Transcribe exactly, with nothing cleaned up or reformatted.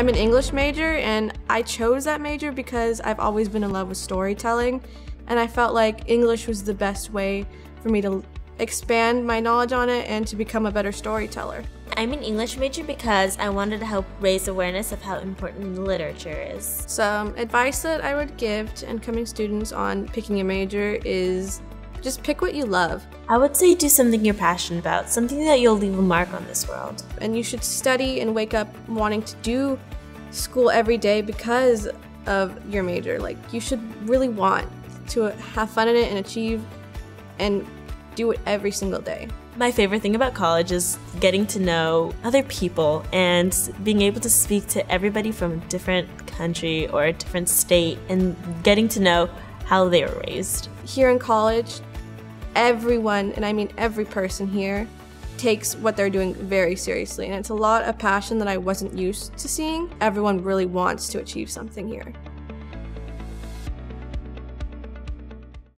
I'm an English major, and I chose that major because I've always been in love with storytelling, and I felt like English was the best way for me to expand my knowledge on it and to become a better storyteller. I'm an English major because I wanted to help raise awareness of how important literature is. Some advice that I would give to incoming students on picking a major is just pick what you love. I would say do something you're passionate about, something that you'll leave a mark on this world. And you should study and wake up wanting to do school every day because of your major. Like, you should really want to have fun in it and achieve and do it every single day. My favorite thing about college is getting to know other people and being able to speak to everybody from a different country or a different state and getting to know how they were raised. Here in college, everyone, and I mean every person here, takes what they're doing very seriously, and it's a lot of passion that I wasn't used to seeing. Everyone really wants to achieve something here.